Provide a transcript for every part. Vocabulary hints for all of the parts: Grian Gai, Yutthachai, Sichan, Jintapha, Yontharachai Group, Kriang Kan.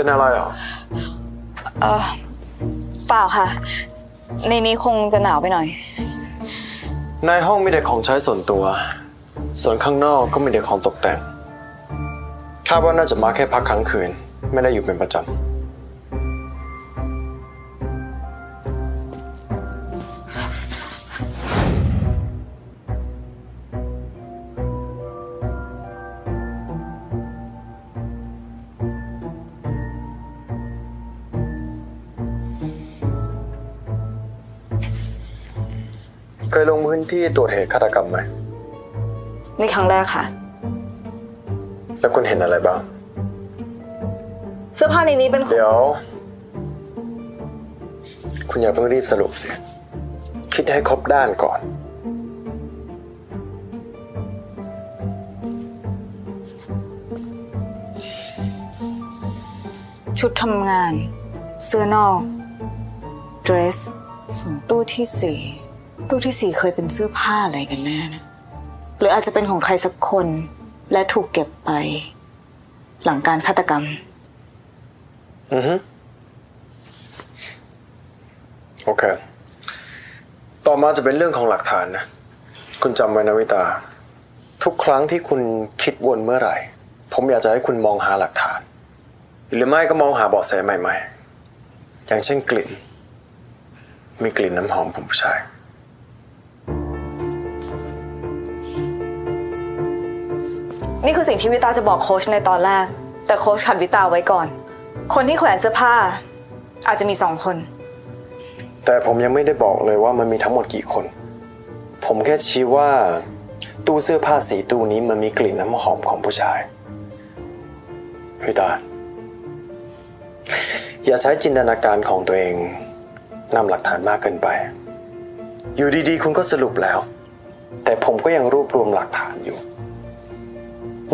เป็นอะไรหรอเปล่าค่ะในนี้คงจะหนาวไปหน่อยในห้องมีแต่ของใช้ส่วนตัวส่วนข้างนอกก็มีแต่ของตกแต่งคาดว่าน่าจะมาแค่พักค้างคืนไม่ได้อยู่เป็นประจำเคยลงพื้นที่ตรวจเหตุฆาตกรรมไหมนี่ครั้งแรกค่ะแล้วคุณเห็นอะไรบ้างเสื้อผ้าในนี้เป็นของเดี๋ยวคุณอย่าเพิ่งรีบสรุปสิคิดให้ครบด้านก่อนชุดทำงานเสื้อนอกเดรสส่วนตู้ที่สี่เคยเป็นเสื้อผ้าอะไรกันแน่นะหรืออาจจะเป็นของใครสักคนและถูกเก็บไปหลังการฆาตกรรมโอเคต่อมาจะเป็นเรื่องของหลักฐานนะคุณจำไว้นะวิตาทุกครั้งที่คุณคิดวนเมื่อไหร่ผมอยากจะให้คุณมองหาหลักฐานหรือไม่ก็มองหาเบาะแสใหม่ๆอย่างเช่นกลิ่นมีกลิ่นน้ำหอมของผู้ชายนี่คือสิ่งที่วิตาจะบอกโค้ชในตอนแรกแต่โค้ชขัดวิตาไว้ก่อนคนที่แขวนเสื้อผ้าอาจจะมี2คนแต่ผมยังไม่ได้บอกเลยว่ามันมีทั้งหมดกี่คนผมแค่ชี้ว่าตู้เสื้อผ้าสีตู้นี้มันมีกลิ่นน้ำหอมของผู้ชายวิตาอย่าใช้จินตนาการของตัวเองนำหลักฐานมากเกินไปอยู่ดีๆคุณก็สรุปแล้วแต่ผมก็ยังรวบรวมหลักฐานอยู่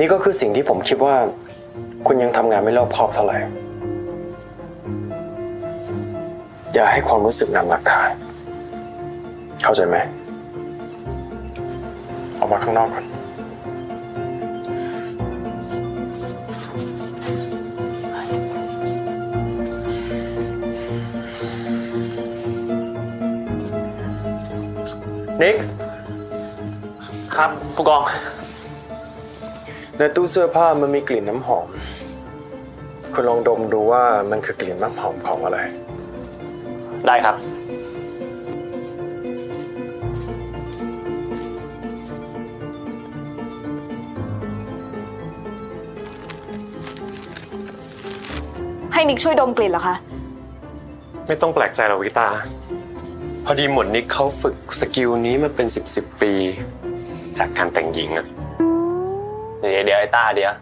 นี่ก็คือสิ่งที่ผมคิดว่าคุณยังทำงานไม่รอบคอบเท่าไหร่อย่าให้ความรู้สึกนำหลักฐานเข้าใจไหมออกมาข้างนอกก่อนนิกครับผู้กองในตู้เสื้อผ้ามันมีกลิ่นน้ำหอมคุณลองดมดูว่ามันคือกลิ่นน้ำหอมของอะไรได้ครับให้นิกช่วยดมกลิ่นเหรอคะไม่ต้องแปลกใจหรอกวิตาพอดีหมดนิกเขาฝึกสกิลนี้มาเป็น10 ปีจากการแต่งหญิงอะเดี๋ยวไอ้ตาเดี๋ยว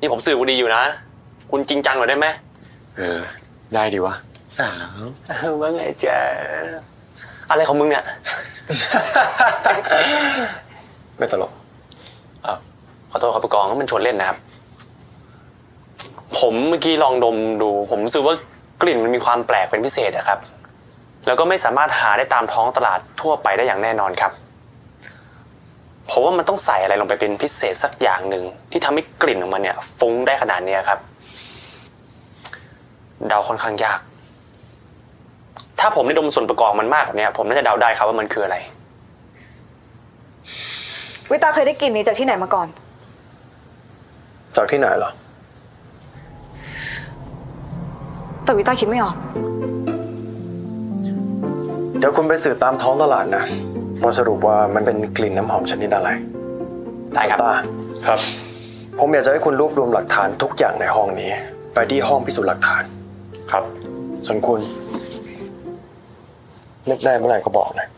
นี่ผมสื่อคุณดีอยู่นะคุณจริงจังหน่อยได้ไหมได้ดีวะสาวว่าไงเจ๊อะไรของมึงเนี่ยไม่ตลกขอโทษครับผู้กองมันชวนเล่นนะครับผมเมื่อกี้ลองดมดูผมรู้สึกว่ากลิ่นมันมีความแปลกเป็นพิเศษนะครับแล้วก็ไม่สามารถหาได้ตามท้องตลาดทั่วไปได้อย่างแน่นอนครับผมว่ามันต้องใส่อะไรลงไปเป็นพิเศษสักอย่างหนึ่งที่ทำให้กลิ่นของมันเนี่ยฟุ้งได้ขนาดนี้ครับเดาค่อนข้างยากถ้าผมได้ดมส่วนประกอบมันมากแบบนี้ผมน่าจะเดาได้ครับว่ามันคืออะไรวิตาเคยได้กลิ่นนี้จากที่ไหนมาก่อนจากที่ไหนเหรอแต่วิตาคิดไม่ออกเดี๋ยวคุณไปสืบตามท้องตลาดนะมาสรุปว่ามันเป็นกลิ่นน้ำหอมชนิดอะไรได้ครับครับผมอยากจะให้คุณรวบรวมหลักฐานทุกอย่างในห้องนี้ไปที่ห้องพิสูจน์หลักฐานครับส่วนคุณนึกได้เมื่อไหร่ก็บอกนะ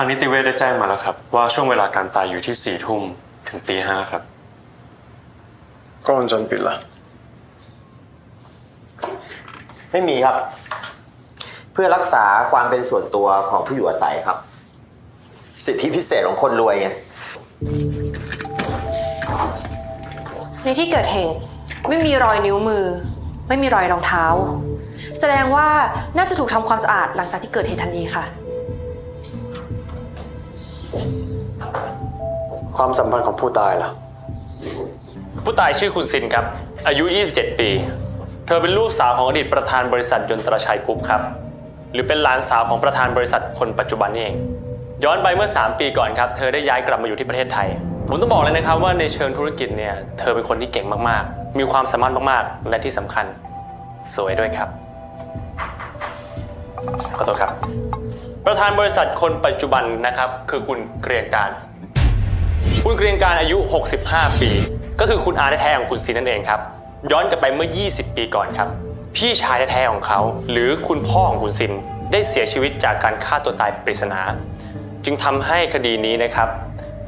ทางนิติเวชได้แจ้งมาแล้วครับว่าช่วงเวลาการตายอยู่ที่22:00ถึงตี 5ครับกล้องวงจรปิดล่ะไม่มีครับเพื่อรักษาความเป็นส่วนตัวของผู้อยู่อาศัยครับสิทธิพิเศษของคนรวยไงในที่เกิดเหตุไม่มีรอยนิ้วมือ ไม่มีรอยรองเท้าแสดงว่าน่าจะถูกทำความสะอาดหลังจากที่เกิดเหตุทันทีค่ะความสัมพันธ์ของผู้ตายล่ะผู้ตายชื่อคุณซินครับอายุ27ปีเธอเป็นลูกสาวของอดีตประธานบริษัทยนตราชัยกรุ๊ปครับหรือเป็นหลานสาวของประธานบริษัทคนปัจจุบันนี่เองย้อนไปเมื่อ3ปีก่อนครับเธอได้ย้ายกลับมาอยู่ที่ประเทศไทยผมต้องบอกเลยนะครับว่าในเชิงธุรกิจเนี่ยเธอเป็นคนที่เก่งมากๆมีความสามารถมากๆและที่สำคัญสวยด้วยครับขอโทษครับประธานบริษัทคนปัจจุบันนะครับคือคุณเกรียงการอายุ65ปีก็คือคุณอาแท้ๆของคุณซีนั่นเองครับย้อนกลับไปเมื่อ20ปีก่อนครับพี่ชายแท้ๆของเขาหรือคุณพ่อของคุณซินได้เสียชีวิตจากการฆ่าตัวตายปริศนาจึงทำให้คดีนี้นะครับ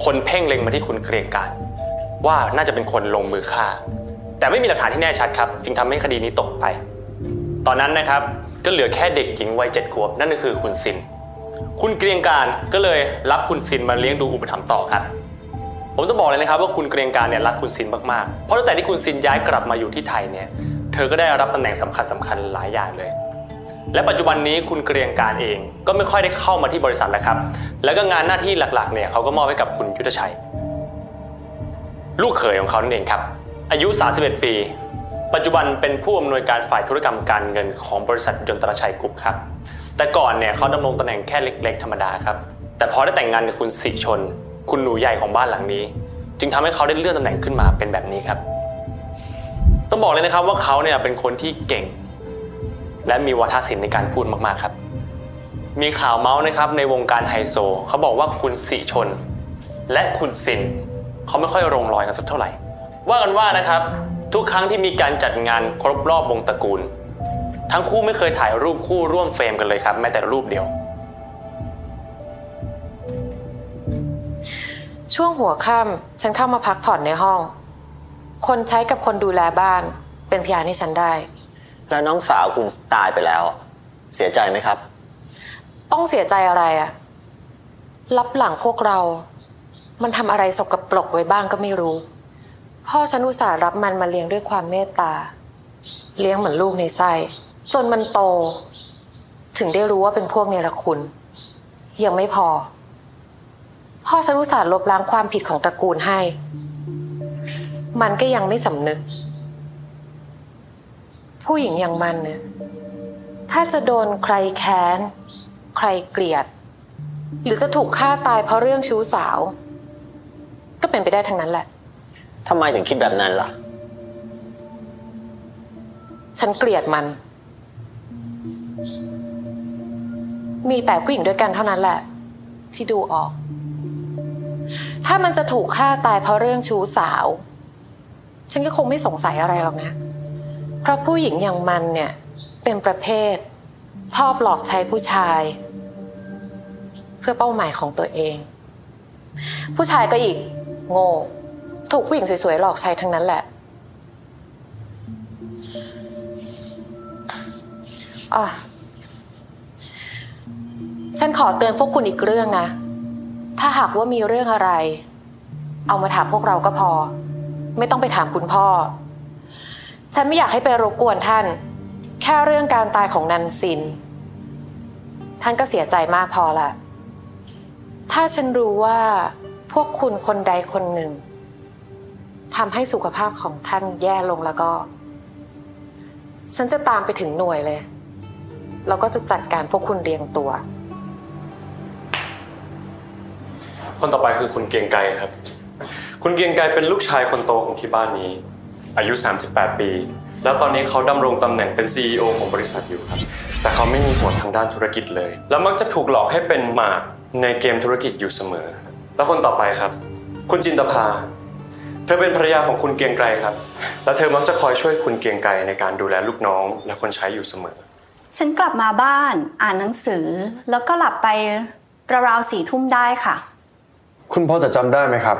คนเพ่งเล็งมาที่คุณเกรียงการว่าน่าจะเป็นคนลงมือฆ่าแต่ไม่มีหลักฐานที่แน่ชัดครับจึงทำให้คดีนี้ตกไปตอนนั้นนะครับก็เหลือแค่เด็กหญิงวัย7ขวบนั่นก็คือคุณซินคุณเกรียงการก็เลยรับคุณซินมาเลี้ยงดูอุปถัมภ์ต่อครับผมต้องบอกเลยนะครับว่าคุณเกรียงการเนี่ยรักคุณซินมากๆเพราะตั้งแต่ที่คุณซินย้ายกลับมาอยู่ที่ไทยเนี่ยเธอก็ได้รับตำแหน่งสำคัญหลายอย่างเลยและปัจจุบันนี้คุณเกรียงการเองก็ไม่ค่อยได้เข้ามาที่บริษัทแล้วครับแล้วก็งานหน้าที่หลักๆเนี่ยเขาก็มอบให้กับคุณยุทธชัยลูกเขยของเขานั่นเองครับอายุ31ปีปัจจุบันเป็นผู้อำนวยการฝ่ายธุรกรรมการเงินของบริษัทยนตราชัยกรุ๊ปครับแต่ก่อนเนี่ยเขาดำรงตำแหน่งแค่เล็กๆธรรมดาครับแต่พอได้แต่งงานกับคุณสิชนคุณหนูใหญ่ของบ้านหลังนี้จึงทำให้เขาได้เลื่อนตำแหน่งขึ้นมาเป็นแบบนี้ครับต้องบอกเลยนะครับว่าเขาเนี่ยเป็นคนที่เก่งและมีวาทศิลป์ในการพูดมากๆครับมีข่าวเมาส์นะครับในวงการไฮโซเขาบอกว่าคุณสิชนและคุณสินเขาไม่ค่อยลงรอยกันสักเท่าไหร่ว่ากันว่านะครับทุกครั้งที่มีการจัดงานครบรอบวงตระกูลทั้งคู่ไม่เคยถ่ายรูปคู่ร่วมเฟรมกันเลยครับแม้แต่รูปเดียวช่วงหัวค่ำฉันเข้ามาพักผ่อนในห้องคนใช้กับคนดูแลบ้านเป็นพยานให้ฉันได้แล้วน้องสาวคุณตายไปแล้วเสียใจไหมครับต้องเสียใจอะไรอะลับหลังพวกเรามันทำอะไรสกปรกไว้บ้างก็ไม่รู้พ่อฉันอุตส่าห์รับมันมาเลี้ยงด้วยความเมตตาเลี้ยงเหมือนลูกในไส้จนมันโตถึงได้รู้ว่าเป็นพวกเนรคุณยังไม่พอพ่อฉันอุตส่าห์ลบล้างความผิดของตระกูลให้มันก็ยังไม่สำนึกผู้หญิงอย่างมันเนี่ยถ้าจะโดนใครแค้นใครเกลียดหรือจะถูกฆ่าตายเพราะเรื่องชู้สาวก็เป็นไปได้ทั้งนั้นแหละทำไมถึงคิดแบบนั้นล่ะฉันเกลียดมันมีแต่ผู้หญิงด้วยกันเท่านั้นแหละที่ดูออกถ้ามันจะถูกฆ่าตายเพราะเรื่องชู้สาวฉันก็คงไม่สงสัยอะไรหรอกนะเพราะผู้หญิงอย่างมันเนี่ยเป็นประเภทชอบหลอกใช้ผู้ชายเพื่อเป้าหมายของตัวเองผู้ชายก็อีกโง่ถูกผู้หญิงสวยๆหลอกใช้ทั้งนั้นแหละอ๋อฉันขอเตือนพวกคุณอีกเรื่องนะถ้าหากว่ามีเรื่องอะไรเอามาถามพวกเราก็พอไม่ต้องไปถามคุณพ่อฉันไม่อยากให้ไปรบกวนท่านแค่เรื่องการตายของนันซินท่านก็เสียใจมากพอละถ้าฉันรู้ว่าพวกคุณคนใดคนหนึ่งทำให้สุขภาพของท่านแย่ลงแล้วก็ฉันจะตามไปถึงหน่วยเลยแล้วก็จะจัดการพวกคุณเรียงตัวคนต่อไปคือคุณเกรียงไกรครับคุณเกรียงไกรเป็นลูกชายคนโตของที่บ้านนี้อายุ38ปีแล้วตอนนี้เขาดำรงตำแหน่งเป็น CEO ของบริษัทอยู่ครับแต่เขาไม่มีหัวทางด้านธุรกิจเลยแล้วมักจะถูกหลอกให้เป็นหมากในเกมธุรกิจอยู่เสมอแล้วคนต่อไปครับคุณจินตภาเธอเป็นภรรยาของคุณเกรียงไกรครับและเธอมักจะคอยช่วยคุณเกรียงไกรในการดูแลลูกน้องและคนใช้อยู่เสมอฉันกลับมาบ้านอ่านหนังสือแล้วก็หลับไปราวๆ 22:00 น.ได้ค่ะคุณพ่อจะจำได้ไหมครับ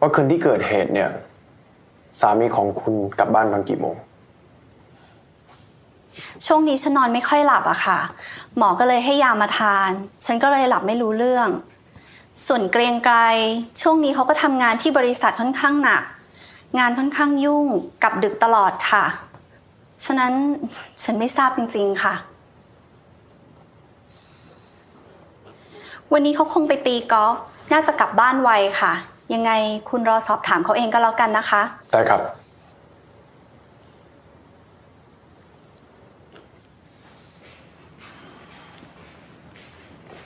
ว่าคืนที่เกิดเหตุเนี่ยสามีของคุณกลับบ้านตอนกี่โมงช่วงนี้ฉันนอนไม่ค่อยหลับอะค่ะหมอก็เลยให้ยามาทานฉันก็เลยหลับไม่รู้เรื่องส่วนเกรียงไกรช่วงนี้เขาก็ทำงานที่บริษัทค่อนข้างหนักงานค่อนข้างยุ่งกลับดึกตลอดค่ะ ฉะนั้นฉันไม่ทราบจริงๆค่ะวันนี้เขาคงไปตีกอล์ฟน่าจะกลับบ้านไวค่ะยังไงคุณรอสอบถามเขาเองก็แล้วกันนะคะได้ครับ